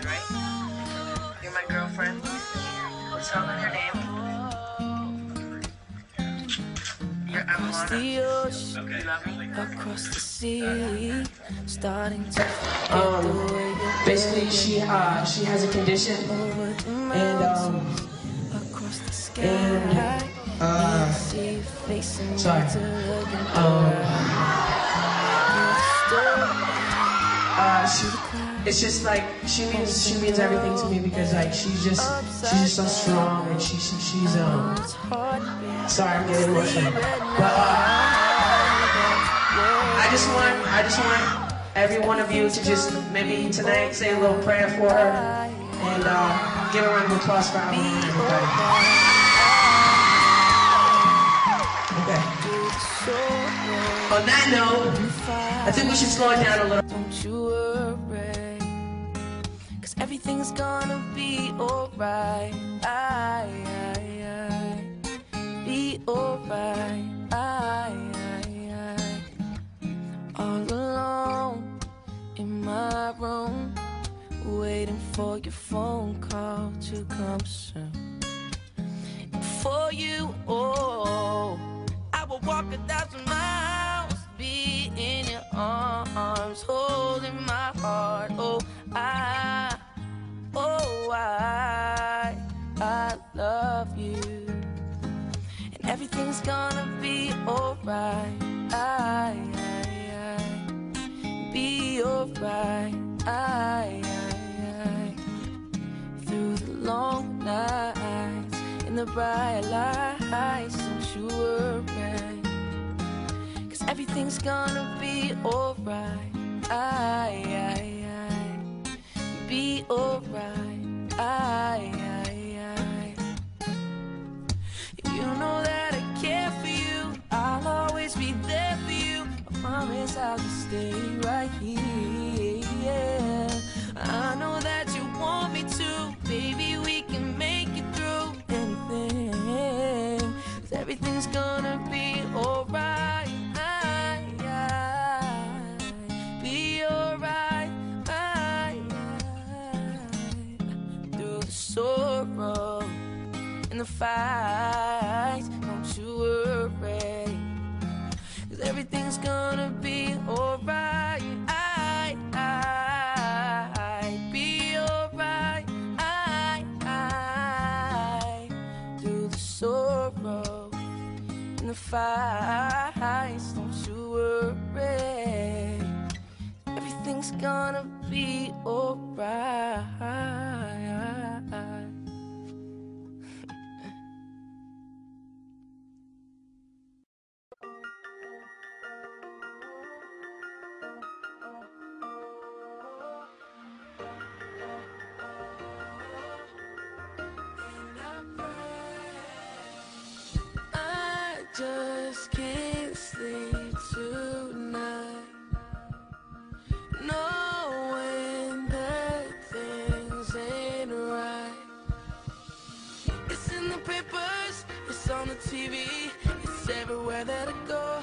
girlfriend, right? You're my girlfriend. What's wrong with your name? You're Avalanna. Okay. You love me? Across the sea, starting to basically she has a condition it's just like she means everything to me, because like she's just so strong, and she's sorry, I'm getting emotional, but I just want every one of you to just maybe tonight say a little prayer for her, and give a round of applause for Avalon, everybody. Okay. On that note, I think we should slow it down a little. Don't you worry, 'cause everything's gonna be alright. Be alright. All alone in my room, waiting for your phone call to come soon. And for you, oh, I will walk 1,000 miles, be in your arms, holding my heart. Oh, I love you, and everything's gonna be alright. Be alright. Through the long nights and the bright lights, don't you worry. Everything's gonna be alright. Be alright. You know that I care for you. I'll always be there for you. I promise I'll just stay right here. Yeah. I know that you want me to, baby. We can make it through anything. 'Cause everything's gonna be alright. Sorrow and the fight, don't you worry, 'cause everything's gonna be alright. Be alright. Through the sorrow and the fight, don't you worry, everything's gonna be alright. Just can't sleep tonight, knowing that things ain't right. It's in the papers, it's on the TV, it's everywhere that I go.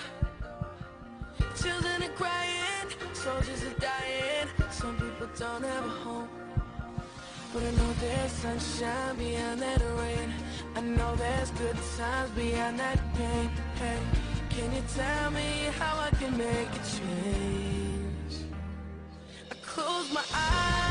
Children are crying, soldiers are dying, some people don't have a home. But I know there's sunshine beyond that rain. I know there's good times beyond that pain. Hey, can you tell me how I can make a change? I close my eyes.